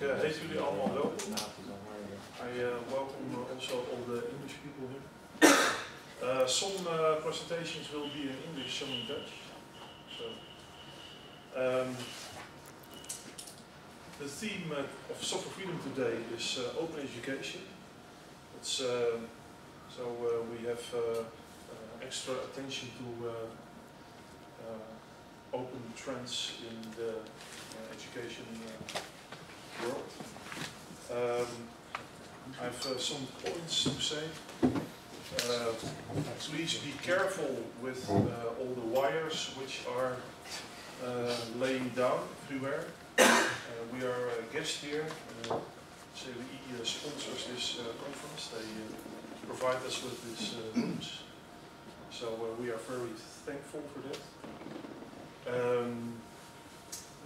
Heet jullie allemaal welkom. I welcome also all the English people here. Some presentations will be in English, some in Dutch. So, the theme of Software Freedom today is open education. It's, so we have extra attention to open trends in the education world. I have some points to say. Please be careful with all the wires which are laying down everywhere. We are a guest here. CWE sponsors this conference. They provide us with this news. So we are very thankful for that.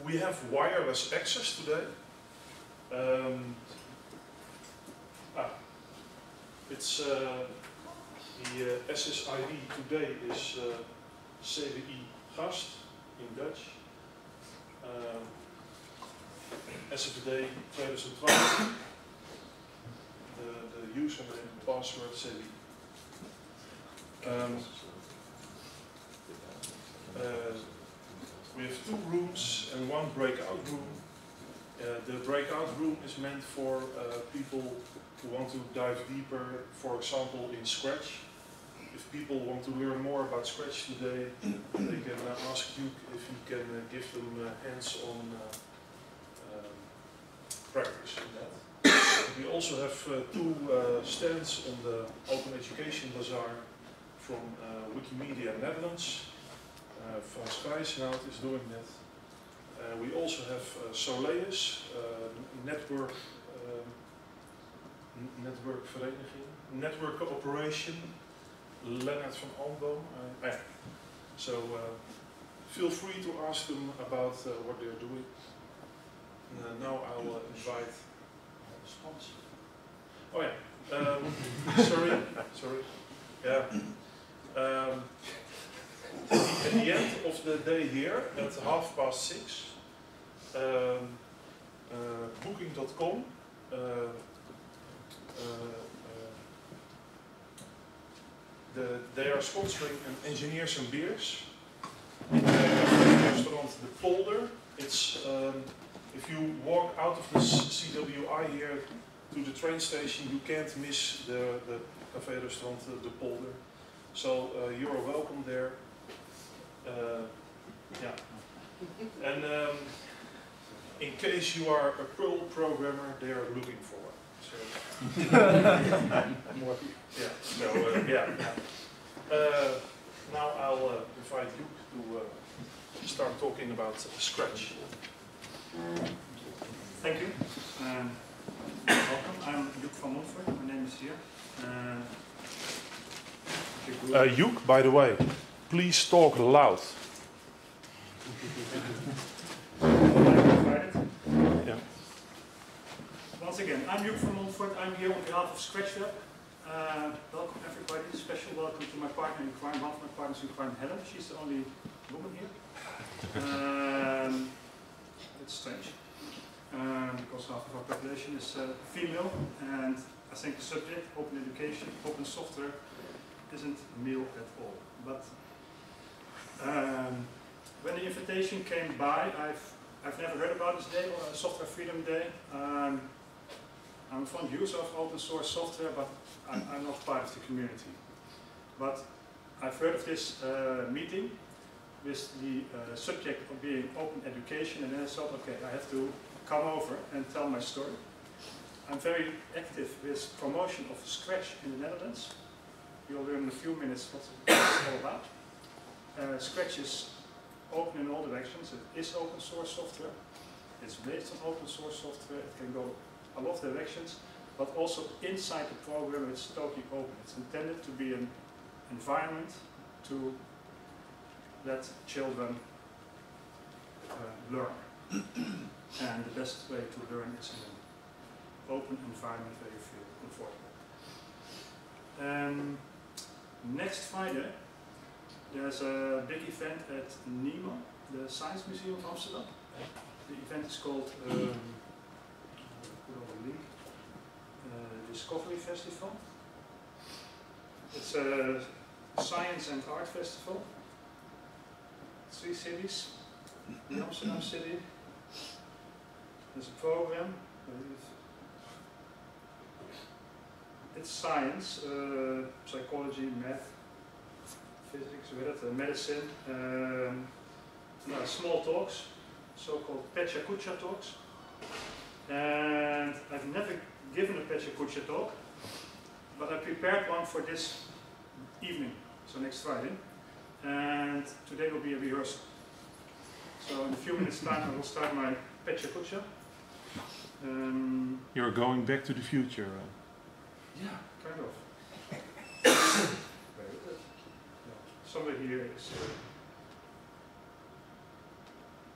We have wireless access today. It's the SSID today is CWE Gast in Dutch. SFD 2012. The username and password CWE. We have two rooms and one breakout room. The breakout room is meant for people who want to dive deeper, for example, in Scratch. If people want to learn more about Scratch today, they can ask you if you can give them hands-on practice in that. We also have two stands on the Open Education Bazaar from Wikimedia Netherlands. Frans Krijsnaut is doing that. We also have Soleus, netwerkvereniging, network cooperation, Leonard van Alboom. So feel free to ask them about what they're doing. Now I will invite the sponsor. Oh yeah, sorry. Yeah. At the end of the day here, at 6:30, booking.com they are sponsoring an Engineers and Beers in the restaurant The Polder. It's, if you walk out of the CWI here to the train station, you can't miss the café restaurant The Polder. So you are welcome there. Yeah, and in case you are a Perl programmer, they are looking for one. So, yeah. So yeah. Now I'll invite you to start talking about Scratch. Thank you. Welcome. I'm Joek van Montfort. My name is here. Joek, by the way. Please talk loud. Yeah. Once again, I'm Joek van Montfort. I'm here on behalf of Scratch App. Welcome everybody. Special welcome to my partner in crime, one of my partners in crime, Helen. She's the only woman here. It's strange because half of our population is female, and I think the subject, open education, open software, isn't male at all. But when the invitation came by, I've never heard about this day, or Software Freedom Day. I'm a fond user of open source software, but I'm not part of the community. But I've heard of this meeting with the subject of being open education, and then I thought, okay, I have to come over and tell my story. I'm very active with promotion of Scratch in the Netherlands. You'll learn in a few minutes what it's all about. Scratch is open in all directions. It is open source software. It's based on open source software. It can go a lot of directions, but also inside the program it's totally open. It's intended to be an environment to let children learn. And the best way to learn is in an open environment where you feel comfortable. Next Friday, there's a big event at NEMO, the Science Museum of Amsterdam. The event is called probably, Discovery Festival. It's a science and art festival. 3 cities, in Amsterdam city. There's a program. It's science, psychology, math, physics, medicine, small talks, so-called Pecha Kucha talks. And I've never given a Pecha Kucha talk, but I prepared one for this evening, so next Friday. And today will be a rehearsal. So in a few minutes time I will start my Pecha Kucha. You're going back to the future. Yeah, kind of. Somewhere here is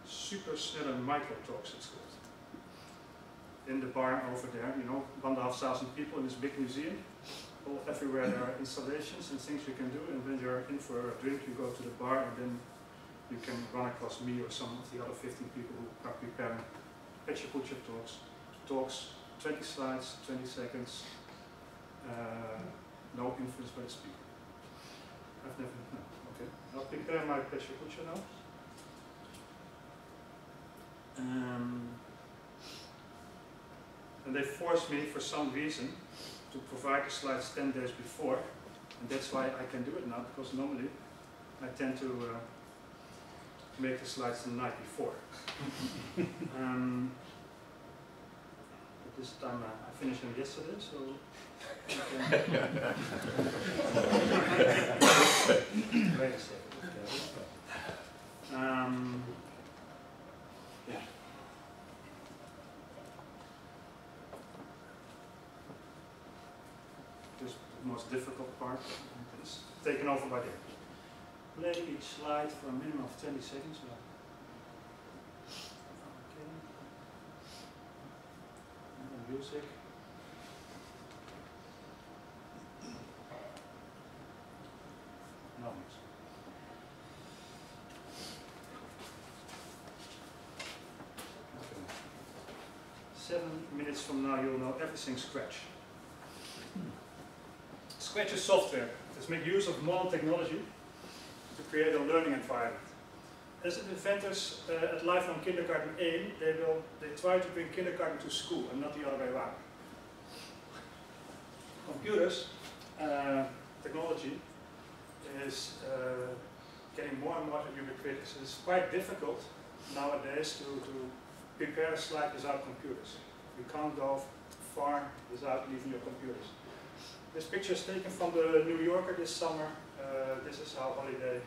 Super Snelle Micro Talks, it's called. In the barn over there, you know, 1,500 people in this big museum. All, everywhere there are installations and things you can do, and when you're in for a drink, you go to the bar, and then you can run across me or some of the other 15 people who are preparing Pecha Kucha talks, 20 slides, 20 seconds, no influence by the speaker. I've never, no, okay. I'll prepare my Pecha Kucha now. And they forced me, for some reason, to provide the slides 10 days before, and that's why I can do it now, because normally I tend to make the slides the night before. But this time I finished them yesterday, so wait a second. Yeah. Most difficult part is taken over by there. Play each slide for a minimum of 20 seconds. Okay. Music. No music. Okay. 7 minutes from now, you'll know everything Scratch. Scratch is software that makes use of modern technology to create a learning environment. As inventors at Lifelong Kindergarten aim, they try to bring kindergarten to school and not the other way around. Computers, technology, is getting more and more ubiquitous. It's quite difficult nowadays to prepare a slide without computers. You can't go far without leaving your computers. This picture is taken from the New Yorker this summer. This is how holiday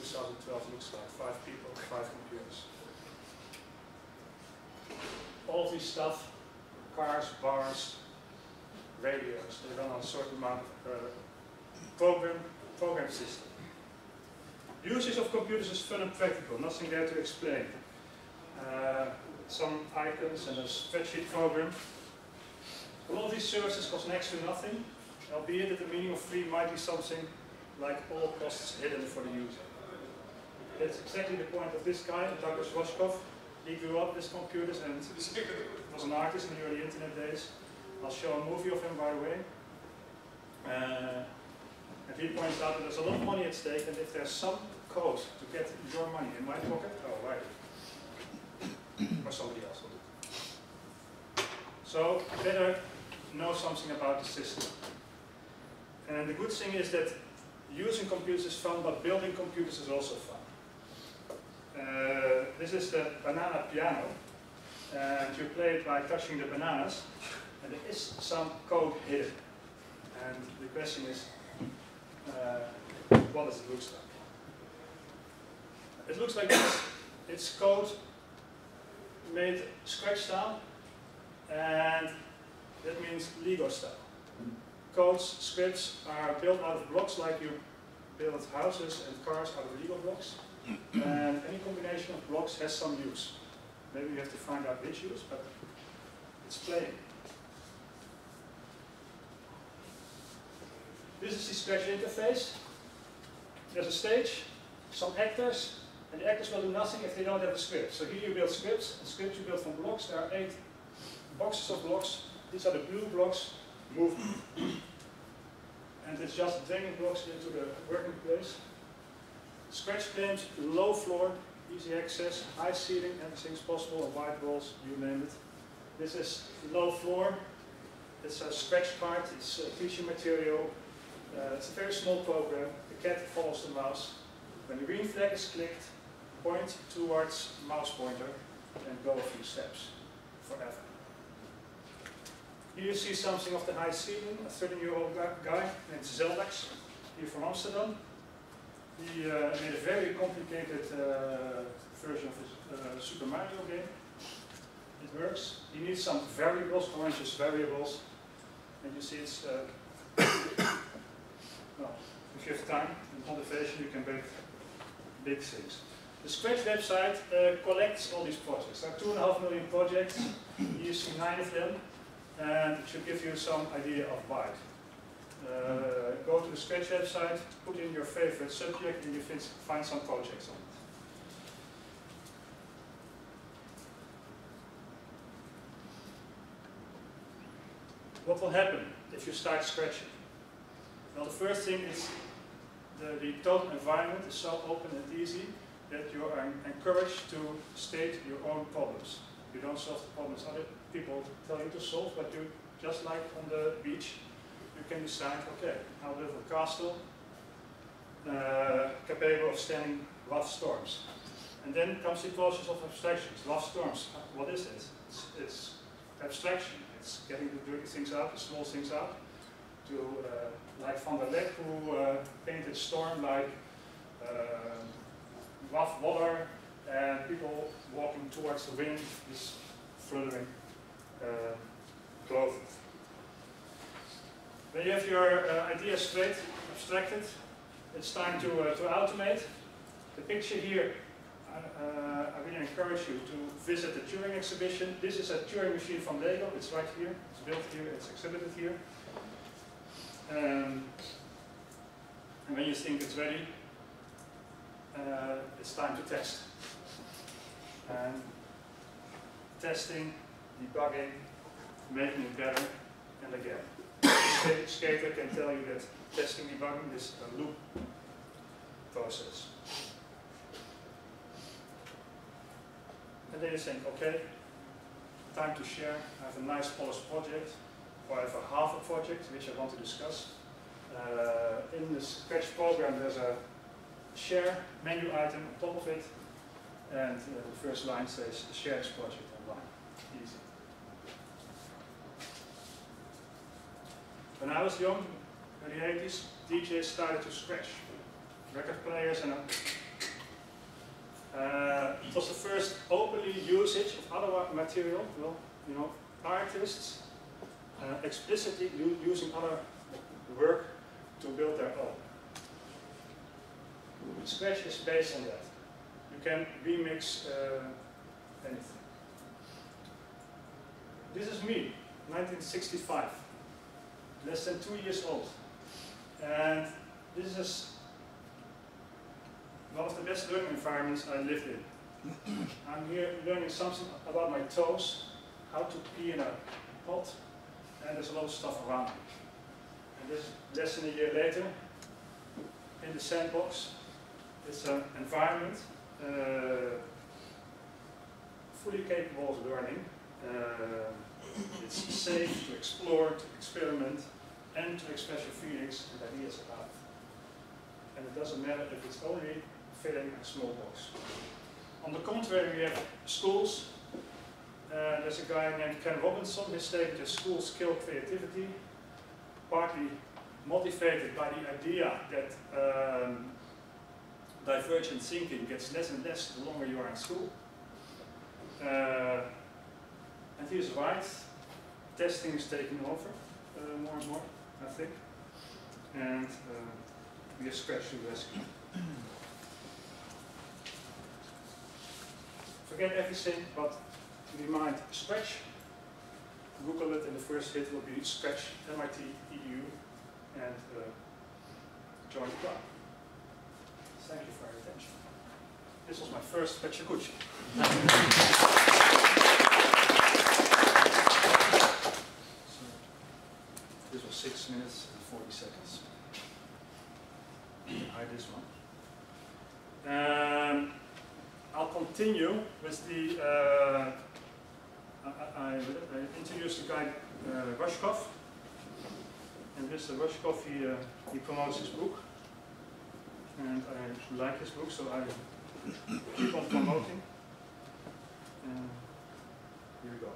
2012 looks like. 5 people, 5 computers. All this stuff, cars, bars, radios, they run on a certain amount of program system. Usage of computers is fun and practical, nothing there to explain. Some icons and a spreadsheet program. All these services cost next to nothing, albeit that the meaning of free might be something like all costs hidden for the user. That's exactly the point of this guy, Douglas Rushkoff. He grew up with computers and was an artist in the early internet days. I'll show a movie of him, by the way. And he points out that there's a lot of money at stake, and if there's some code to get your money in my pocket, oh, right. Or somebody else will do. So, better know something about the system. And the good thing is that using computers is fun, but building computers is also fun. This is the banana piano, and you play it by touching the bananas, and there is some code hidden. And the question is, what does it look like? It looks like this. It's code made Scratch style, and that means Lego style. Codes, scripts are built out of blocks, like you build houses and cars out of Lego blocks. And any combination of blocks has some use. Maybe you have to find out which use, but it's playing. This is the Scratch interface. There's a stage, some actors, and the actors will do nothing if they don't have a script. So here you build scripts, and scripts you build from blocks. There are 8 boxes of blocks. These are the blue blocks movement. And it's just dragging blocks into the working place. Scratch claims low floor, easy access, high ceiling, everything's possible, and white walls, you name it. This is low floor. It's a scratch card, it's tissue material. It's a very small program. The cat follows the mouse. When the green flag is clicked, point towards mouse pointer and go a few steps forever. Here you see something of the high ceiling, a 13-year-old guy named Zeldax, here from Amsterdam. He made a very complicated version of his Super Mario game. It works. He needs some variables, oranges variables, and you see it's, well, if you have time and motivation, you can make big things. The Scratch website collects all these projects. There are 2.5 million projects. You see 9 of them, and it should give you some idea of why. Go to the Scratch website, put in your favorite subject, and you find some projects on it. What will happen if you start scratching? Well, the first thing is the total environment is so open and easy that you are encouraged to state your own problems. You don't solve the problems other people tell you to solve, but you, just like on the beach, you can decide, okay, I'll build a castle capable of standing rough storms. And then comes the process of abstractions. Rough storms, what is it? It's abstraction. It's getting the dirty things out, the small things out. To like Van der Leck, who painted storm like rough water and people walking towards the wind, is fluttering clothing. When you have your idea straight, abstracted, it's time to automate. The picture here, I really encourage you to visit the Turing exhibition. This is a Turing machine from Lego. It's right here. It's built here. It's exhibited here. And when you think it's ready, it's time to test. And testing, debugging, making it better, and again. The skater can tell you that testing, debugging is a loop process. And then you think, okay, time to share. I have a nice polished project, or I have a half a project which I want to discuss. In the Scratch program, there's a share menu item on top of it, and the first line says share this project online. Easy. When I was young, in the 80s, DJs started to scratch. Record players and it was the first openly usage of other material. Well, you know, artists explicitly using other work to build their own. Scratch is based on that. You can remix anything. This is me, 1965, less than 2 years old, and this is one of the best learning environments I lived in. I'm here learning something about my toes, how to pee in a pot, and there's a lot of stuff around me. And this is less than a year later, in the sandbox. It's an environment fully capable of learning. It's safe to explore, to experiment, and to express your feelings and ideas about it. And it doesn't matter if it's only filling a small box. On the contrary, we have schools. There's a guy named Ken Robinson. His statement is school skill creativity, partly motivated by the idea that divergent thinking gets less and less the longer you are in school. And he's right. Testing is taking over more and more, I think. And we have Scratch to rescue. Forget everything, but remind Scratch. Google it, and the first hit will be Scratch MIT EU and join the club. Thank you for your attention. This was my first Pecha Kucha. is the, I introduced the guy Rushkoff, and Mr. Rushkoff, he promotes his book, and I like his book, so I keep on promoting. Here we go.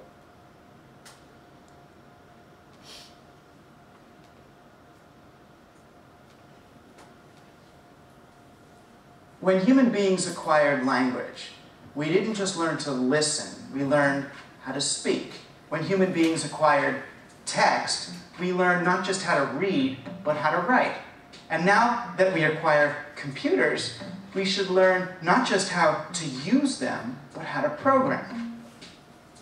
When human beings acquired language, we didn't just learn to listen, we learned how to speak. When human beings acquired text, we learned not just how to read, but how to write. And now that we acquire computers, we should learn not just how to use them, but how to program them.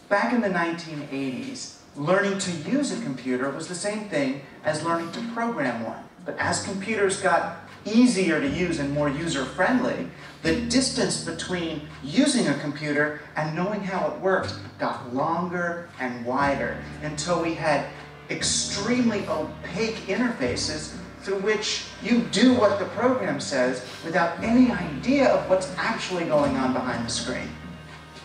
Back in the 1980s, learning to use a computer was the same thing as learning to program one. But as computers got easier to use and more user-friendly, the distance between using a computer and knowing how it worked got longer and wider until we had extremely opaque interfaces through which you do what the program says without any idea of what's actually going on behind the screen.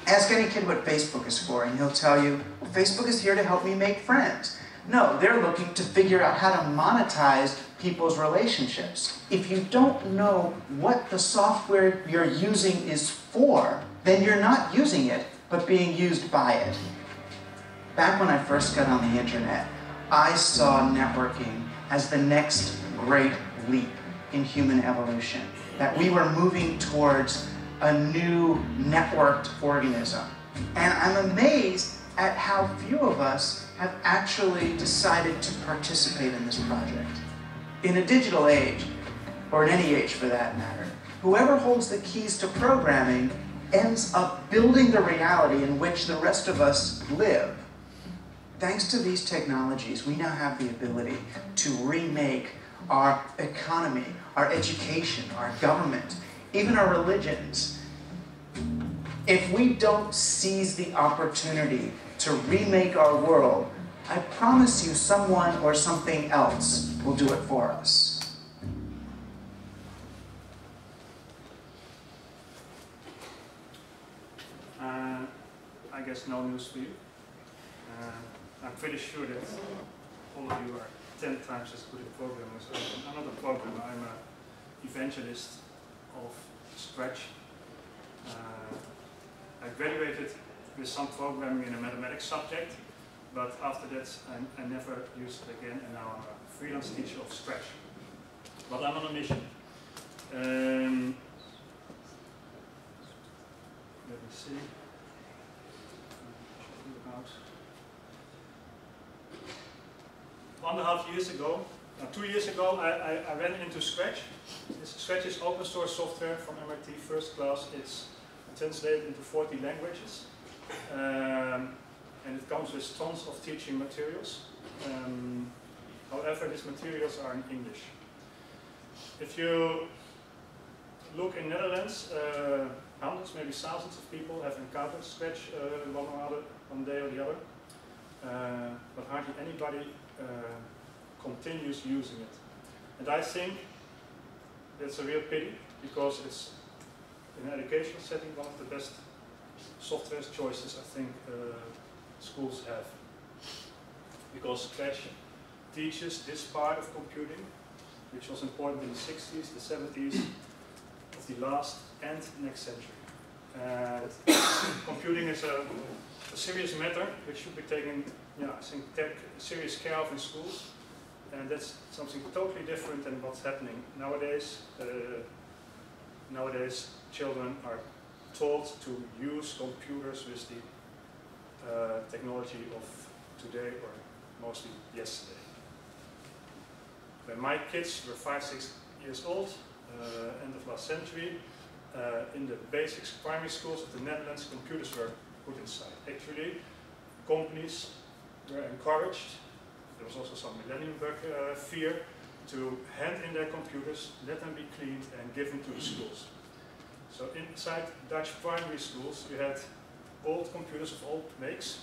Ask any kid what Facebook is for and he'll tell you, well, Facebook is here to help me make friends. No, they're looking to figure out how to monetize people's relationships. If you don't know what the software you're using is for, then you're not using it, but being used by it. Back when I first got on the internet, I saw networking as the next great leap in human evolution, that we were moving towards a new networked organism. And I'm amazed at how few of us have actually decided to participate in this project. In a digital age, or in any age for that matter, whoever holds the keys to programming ends up building the reality in which the rest of us live. Thanks to these technologies, we now have the ability to remake our economy, our education, our government, even our religions. If we don't seize the opportunity to remake our world, I promise you someone or something else will do it for us. I guess no news for you. I'm pretty sure that all of you are 10 times as good at programmers. I'm not a programmer, I'm an evangelist of Scratch. I graduated with some programming in a mathematics subject, but after that I never used it again, and now I'm a freelance teacher of Scratch. But I'm on a mission. Let me see. About 1.5 years ago, 2 years ago, I ran into Scratch. Scratch is open source software from MIT first class. It's translated into 40 languages. And it comes with tons of teaching materials. However, these materials are in English. If you look in Netherlands, hundreds, maybe thousands of people have encountered Scratch one day or the other, but hardly anybody continues using it. And I think that's a real pity, because it's, in an educational setting, one of the best software choices I think schools have, because Scratch teaches this part of computing, which was important in the 60s, the 70s, of the last and next century. Computing is a serious matter which should be taken, I think, serious care of in schools, and that's something totally different than what's happening nowadays. Nowadays, children are taught to use computers with the technology of today, or mostly yesterday. When my kids were 5, 6 years old, end of last century, in the basic primary schools of the Netherlands, computers were put inside. Actually, companies were encouraged, there was also some millennium bug fear, to hand in their computers, let them be cleaned and given to the schools. So inside Dutch primary schools, you had old computers of old makes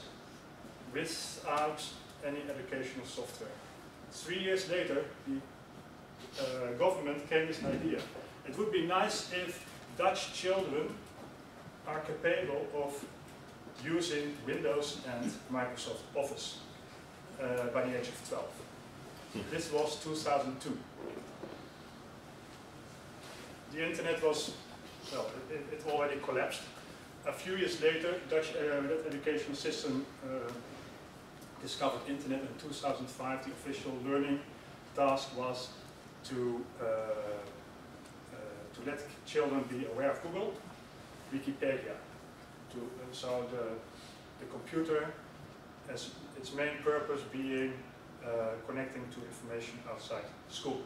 without any educational software. 3 years later, the government came with an idea. It would be nice if Dutch children are capable of using Windows and Microsoft Office by the age of 12. This was 2002. The internet was, well, it already collapsed. A few years later, Dutch educational system discovered internet. In 2005, the official learning task was to let children be aware of Google, Wikipedia. So the computer has its main purpose being connecting to information outside school.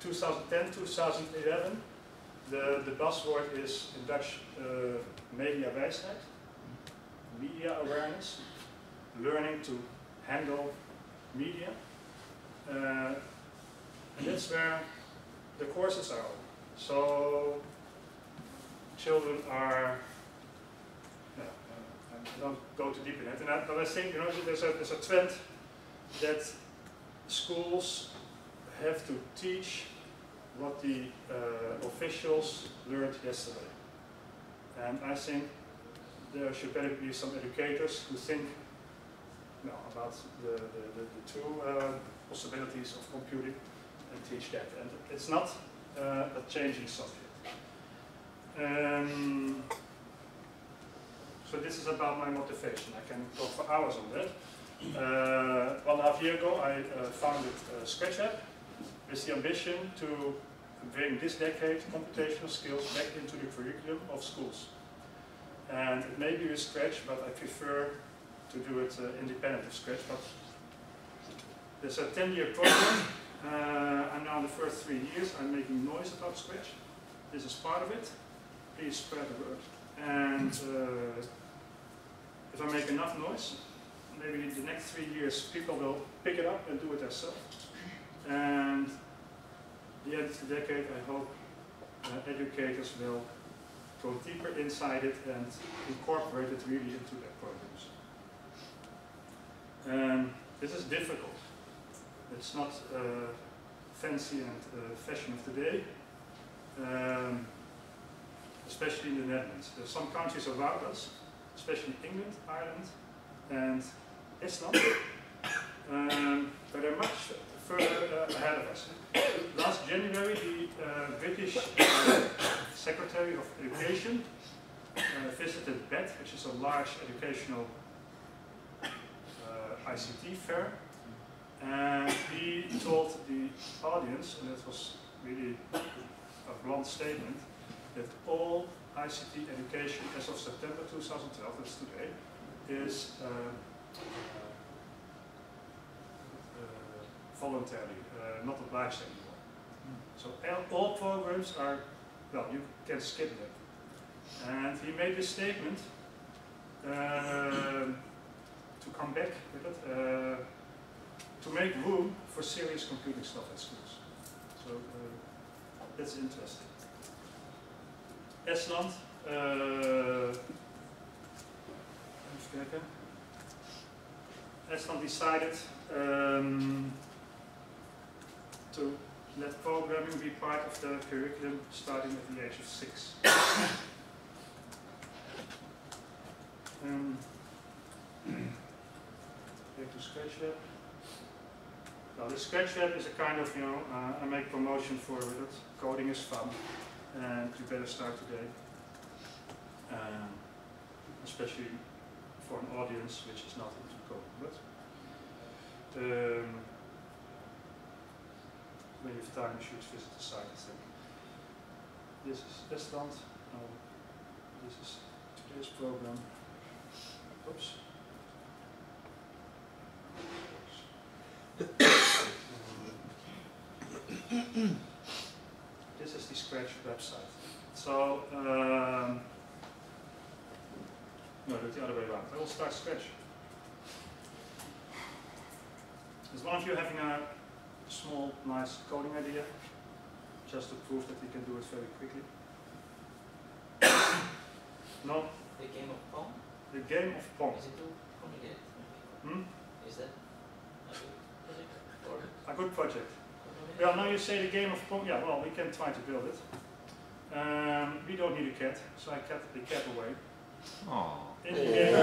2010, 2011, the buzzword is in Dutch mediawijsheid, media awareness, learning to handle media, and that's where the courses are. So children are, I don't go too deep in it, but I think, you know, there's a trend that schools have to teach what the officials learned yesterday. And I think there should better be some educators who think about the two possibilities of computing and teach that. And it's not a changing subject. So this is about my motivation. I can talk for hours on that. 1.5 years ago, I founded Scratch App with the ambition to bring this decade computational skills back into the curriculum of schools. And it may be with Scratch, but I prefer to do it independent of Scratch. But there's a 10-year program. And now, the first 3 years, I'm making noise about Scratch. This is part of it. Please spread the word. And if I make enough noise, maybe in the next 3 years, people will pick it up and do it themselves. And at the end of the decade, I hope educators will go deeper inside it and incorporate it really into their programs. This is difficult. It's not fancy and fashion of the day, especially in the Netherlands. There's some countries around us, especially England, Ireland, and Iceland, but they're much further ahead of us. Last January, the British Secretary of Education visited Bett, which is a large educational ICT fair, and he told the audience, and that was really a blunt statement, that all ICT education as of September 2012, that's today, is voluntary, not obliged anymore. So all programs are, well, you can skip them. And he made this statement to come back with it, to make room for serious computing stuff at schools. So that's interesting. Estland. Estland decided to let programming be part of the curriculum starting at the age of 6. Back to Scratch Lab. Now, the Scratch Lab is a kind of, I make promotion for it. Coding is fun, and you better start today, especially for an audience which is not into coding, but when you have time, you should visit the site, I think. This is Estland. No, this is today's program. Oops. This is the Scratch website. So. No, do it the other way around. I will start Scratch. Is one of you having a small, nice coding idea, just to prove that we can do it very quickly? No? The game of Pong? The game of Pong. Is it too complicated? Is that a good project? A good project. Well, now you say the game of Pong, yeah, well, we can try to build it. We don't need a cat, so I kept the cat away. Aww. In the game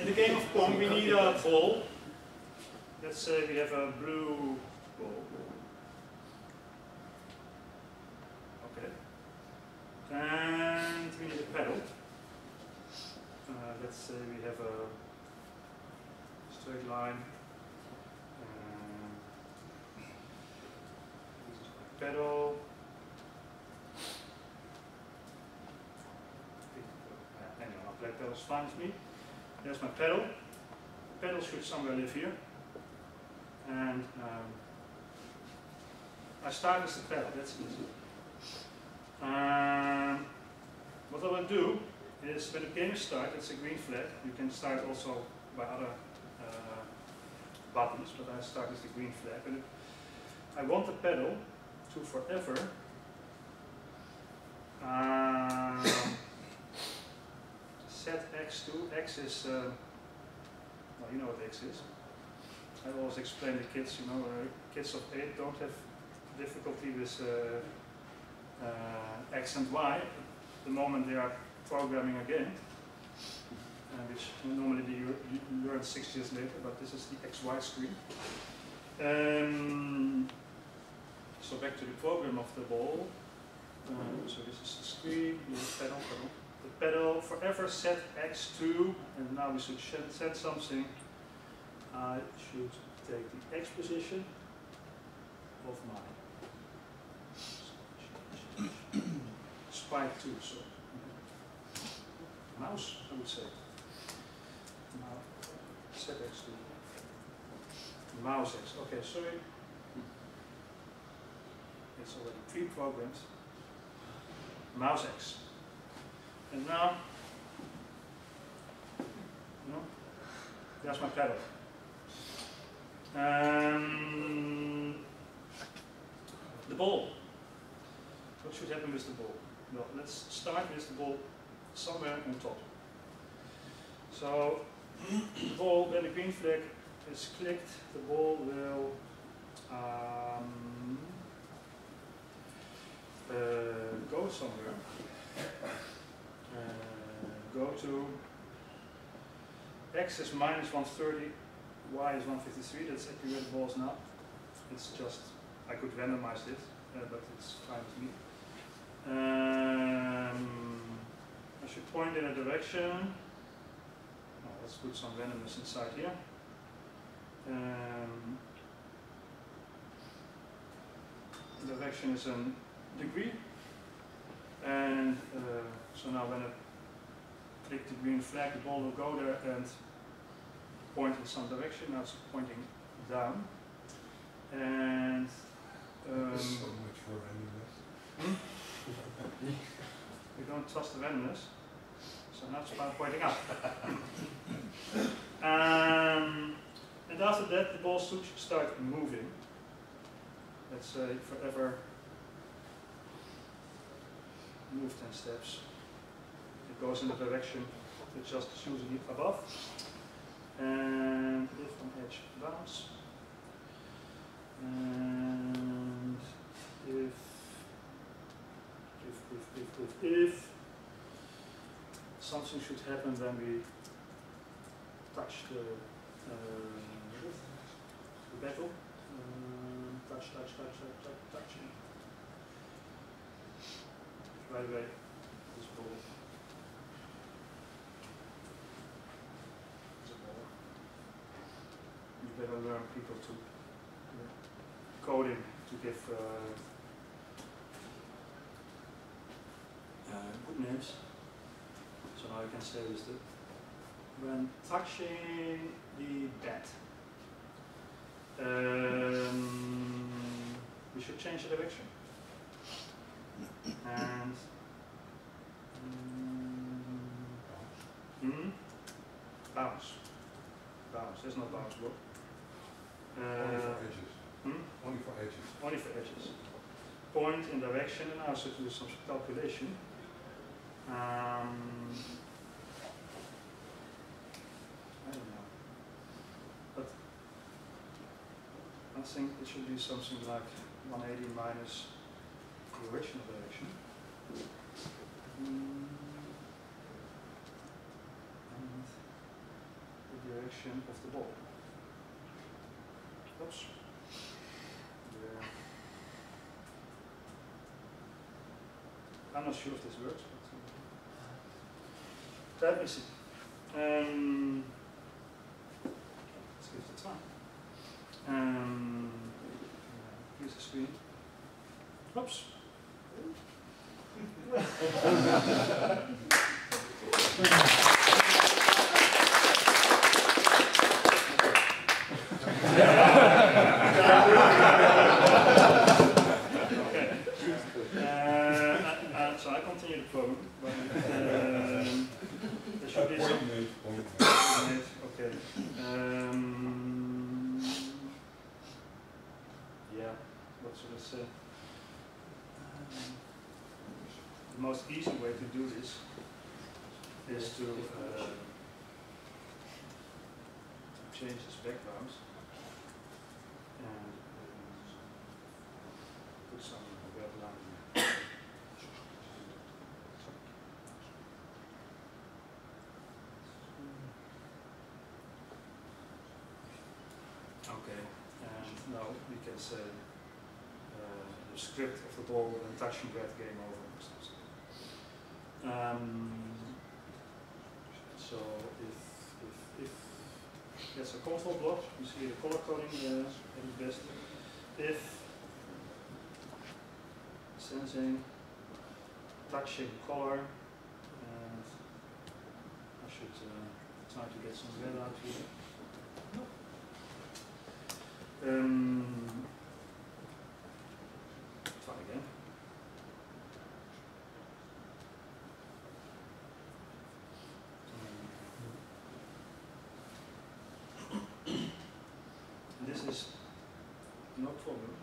in the game of Pong, we need a ball. Let's say we have a blue ball. Okay. And we need a paddle. Let's say we have a straight line. Paddle. Anyway, my black pedal is fine with me. There's my pedal. The pedal should somewhere live here. And I start with the pedal, that's easy. What I will do is when the game is started, it's a green flag. You can start also by other buttons, but I start with the green flag. And I want the pedal to forever set X to, X is, well, you know what X is. I always explain to kids, you know, kids of 8 don't have difficulty with X and Y the moment they are programming a game, which normally you learn 6 years later, but this is the XY screen. So back to the program of the ball. So this is the screen, the pedal, the pedal forever set X to, and now we should set something. I should take the X position of my spike 2, so mouse, I would say. Now, set X to mouse X. Okay, sorry. It's already pre-programmed. Mouse X. And now, no, that's my pedal. The ball. What should happen with the ball? Well, let's start with the ball somewhere on top. So the ball, when the green flag is clicked, the ball will go somewhere. Go to X is -130. Y is 153, that's accurate balls now. It's just, I could randomize it, but it's fine with me. I should point in a direction. Oh, let's put some randomness inside here. Direction is a degree. And so now when I click the green flag, the ball will go there and point in some direction. Now it's pointing down. And so much for randomness. We don't trust the randomness, so now it's pointing up. And after that, the ball should start moving. Let's say forever move 10 steps. It goes in the direction that just choosing it above. And lift on edge bounce. And if something should happen when we touch the battle, touch. Right away, this ball. Better learn people to coding to give good names. So now you can say this when touching the bat, we should change the direction. And bounce. There's no bounce block. Only for edges. Only for edges. Only for edges. Point in direction, and I also do some calculation. I don't know. But I think it should be something like 180 minus the original direction. And the direction of the ball. Oops. Yeah. I'm not sure if this works, but let me see. Let's give it time. Here's the screen. Oops. So I continue the program. But, there should be some. Okay. So the most easy way to do this is to change this background and put some red line. Okay, and now we can say script of the ball and touching red, game over. So if that's a control block, you see the color coding at its best. If sensing, touching color, and I should try to get some red out here. Again. This is no problem.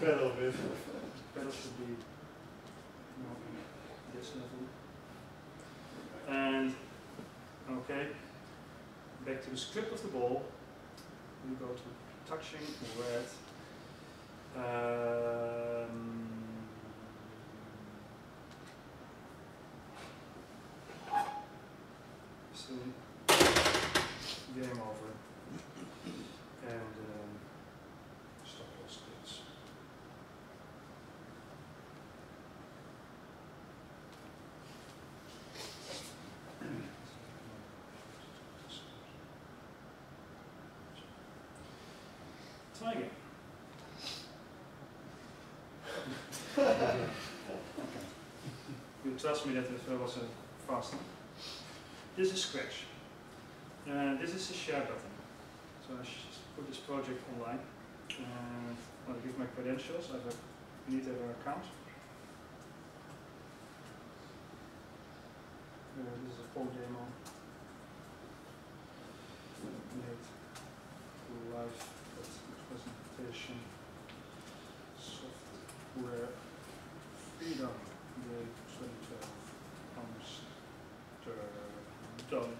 Pedal should be this level. And okay, back to the script of the ball. We go to touching red. See, game over. You trust me that it was a fast one. This is Scratch. This is a share button. So I put this project online. I'll give my credentials. I need to have an account. This is a full demo. Live. Presentation software freedom day 2012 done.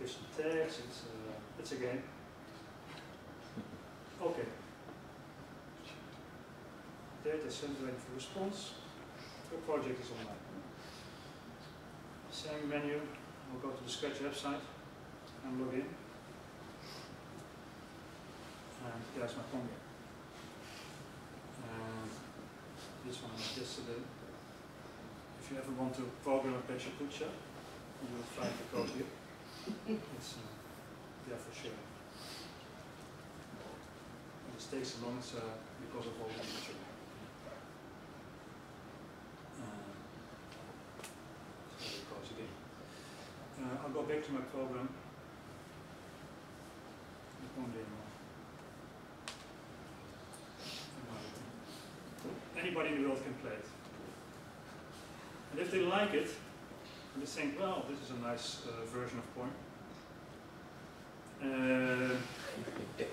Here's some text, it's a game. Okay. Data sent ready for response. Your project is online. Same menu, we'll go to the Scratch website and log in. And there's my Pong game. This one was yesterday. If you ever want to program a Pecha Kucha, you will find the code here. It's there for sure. And it takes a long time because of all the material. So it goes again. I'll go back to my program. The Pong demo. everybody in the world can play it. And if they like it, and they think, well, this is a nice version of Pong,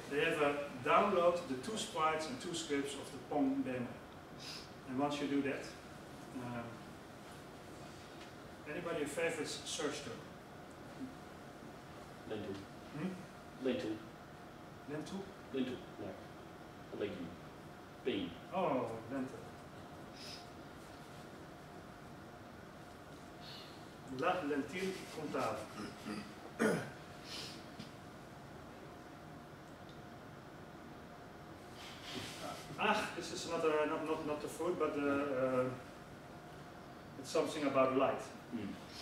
they have a download the two sprites and two scripts of the Pong demo. And once you do that, anybody a favorite search term? Lentool. Hmm? Lentool. Lentool? Lentool, no. Lentool. B. Oh, lentool. La lentille comptable. Ah, this is not, not the food, but it's something about light. Mm.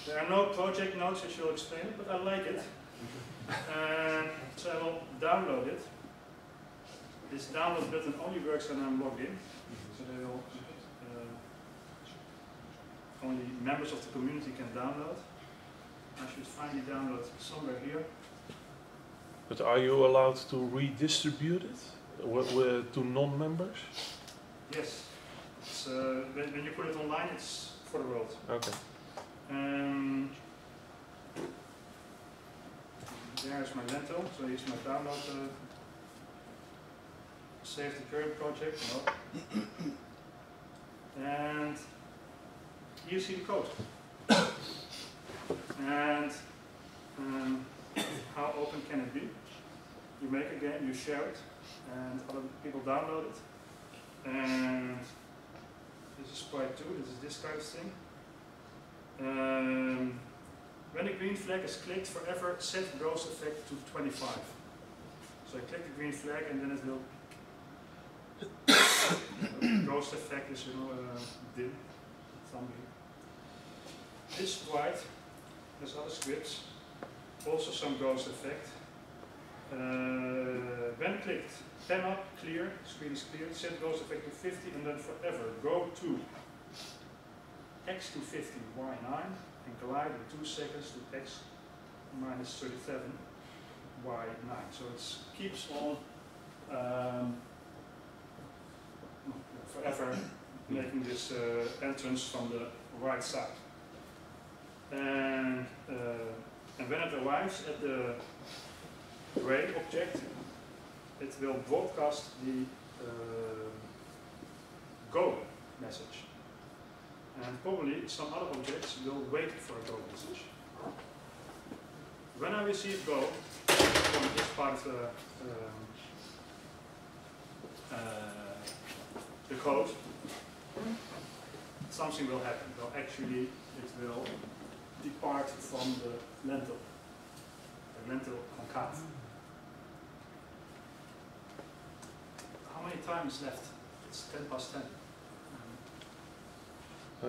There are no project notes which will explain it, but I like it. So I will download it. This download button only works when I'm logged in, so they will, only members of the community can download. I should finally download somewhere here. But are you allowed to redistribute it to non-members? Yes. It's, when you put it online, it's for the world. Okay. There's my lentil, so here's my download. Save the current project. No. And here you see the code. And how open can it be? You make a game, you share it, and other people download it. And this is quite true, this is this kind of thing. When the green flag is clicked forever, set browse effect to 25. So I click the green flag and then it will... browse effect is, dim. This sprite has other scripts, also some ghost effect. When clicked, pen up, clear, screen is clear, set ghost effect to 50 and then forever. Go to x to 50, y9, and glide in 2 seconds to x minus 37, y9. So it keeps on forever. Making this entrance from the right side. And when it arrives at the gray object, it will broadcast the go message. And probably some other objects will wait for a go message. When I receive go from this part of the code, something will happen. Well, actually, it will depart from the lentil. The lentil concave. How many times left? It's 10 past 10.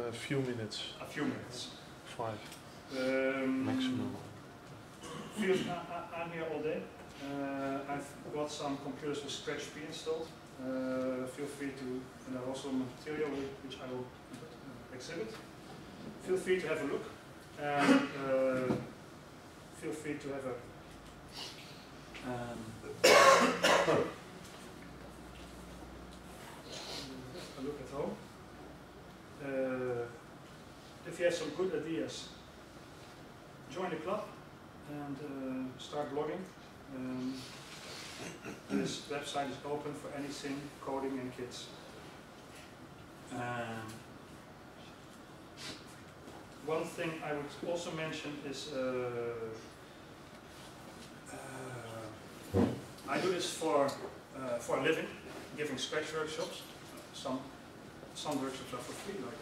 A few minutes. A few minutes. 5. Maximum. I'm here all day. I've got some computers with Scratch pre-installed. Feel free to, and there are also material which I will exhibit. Feel free to have a look, and feel free to have a a look at home. If you have some good ideas, join the club and start blogging. This website is open for anything, coding and kids. One thing I would also mention is, I do this for a living, giving Scratch workshops. Some workshops are for free, like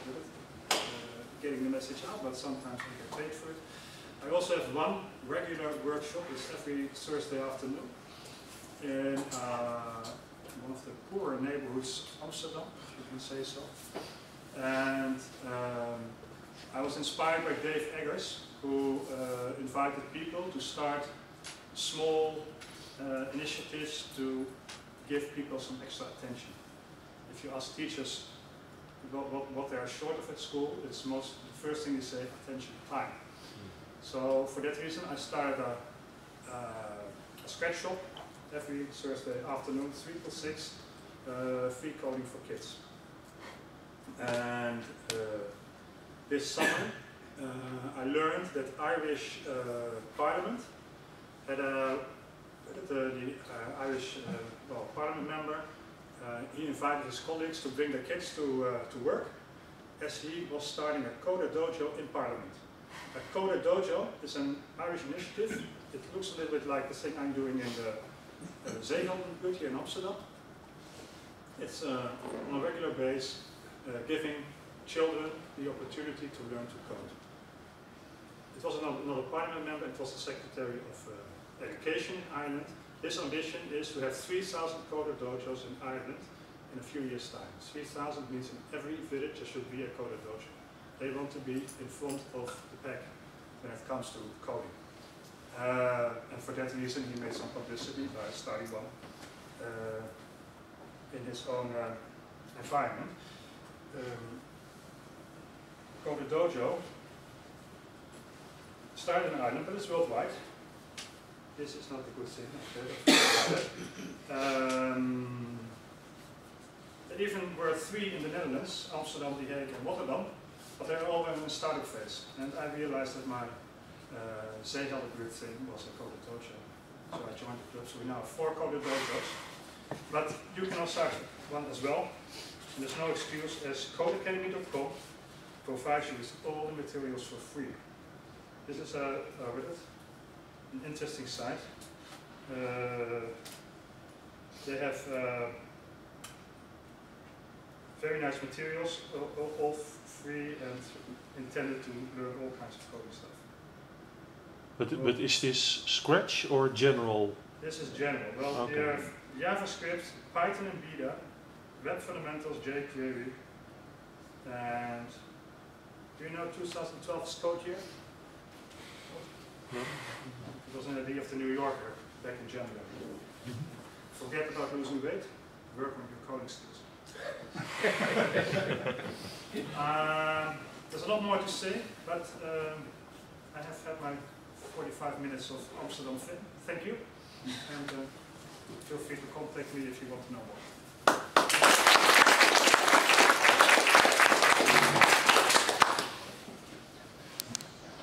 getting the message out, but sometimes we get paid for it. I also have one regular workshop, it's every Thursday afternoon. In one of the poorer neighborhoods of Amsterdam, if you can say so. And I was inspired by Dave Eggers, who invited people to start small initiatives to give people some extra attention. If you ask teachers what they are short of at school, it's the first thing they say, attention, time. So for that reason, I started a Scratch shop. Every Thursday afternoon, 3 to 6, free coding for kids. And this summer, I learned that Irish Parliament had a the Irish Parliament member. He invited his colleagues to bring their kids to work, as he was starting a CoderDojo in Parliament. A CoderDojo is an Irish initiative. It looks a little bit like the thing I'm doing in the Zeeland here in Amsterdam. It's on a regular basis giving children the opportunity to learn to code. It was not a Parliament member, it was the Secretary of Education in Ireland. His ambition is to have 3,000 CoderDojos in Ireland in a few years' time. 3,000 means in every village there should be a CoderDojo. They want to be in front of the pack when it comes to coding. And for that reason he made some publicity by starting one in his own environment. CoderDojo started in Ireland, but it's worldwide. This is not a good thing. There even were 3 in the Netherlands, Amsterdam, The Hague and Rotterdam, but they were all in the startup phase. And I realized that my Zeeland thing was a CoderDojo. So I joined the club. So we now have 4 CoderDojos. But you can also start one as well. And there's no excuse, as codeacademy.com provides you with all the materials for free. This is a an interesting site. They have very nice materials, all free and intended to learn all kinds of coding stuff. But is this Scratch or general? This is general. Well, okay. They have JavaScript, Python and Beta, Web Fundamentals, jQuery, and do you know 2012's code year? No. It was an idea of the New Yorker back in January. Forget about losing weight, work on your coding skills. There's a lot more to say, but I have had my 45 minutes of Amsterdam. Thank you, and feel free to contact me if you want to know more.